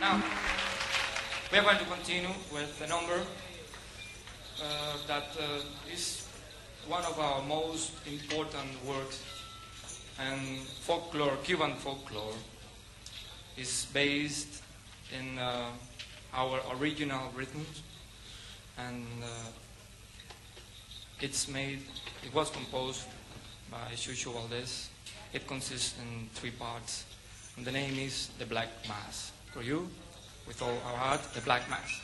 Now, we are going to continue with the number that is one of our most important works, and folklore, Cuban folklore, is based in our original rhythms, and it was composed by Chucho Valdés. It consists in three parts, and the name is The Black Mass. For you, with all our heart, The Black Mass.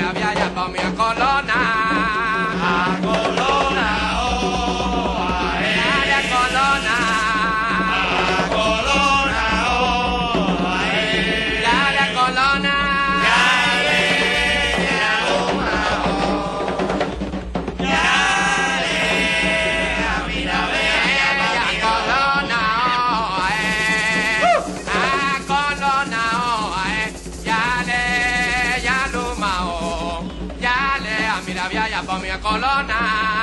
la vialla pa' mi acolona. Acolona, oh, ay, acolona. Acolona, oh, ay, la acolona. Colona.